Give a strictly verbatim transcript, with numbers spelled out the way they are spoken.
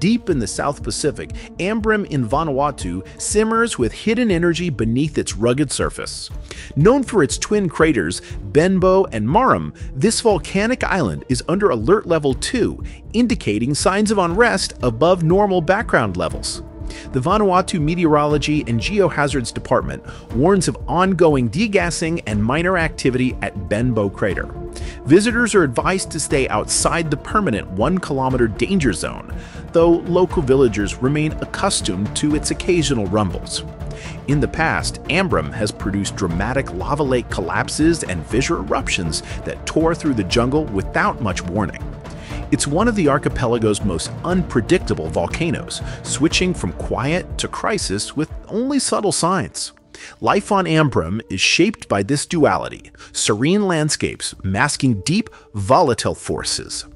deep in the South Pacific, Ambrym in Vanuatu simmers with hidden energy beneath its rugged surface. Known for its twin craters, Benbow and Marum, this volcanic island is under Alert Level two, indicating signs of unrest above normal background levels. The Vanuatu Meteorology and Geohazards Department warns of ongoing degassing and minor activity at Benbow Crater. Visitors are advised to stay outside the permanent one kilometer danger zone, though local villagers remain accustomed to its occasional rumbles. In the past, Ambrym has produced dramatic lava lake collapses and fissure eruptions that tore through the jungle without much warning. It's one of the archipelago's most unpredictable volcanoes, switching from quiet to crisis with only subtle signs. Life on Ambrym is shaped by this duality, serene landscapes masking deep, volatile forces.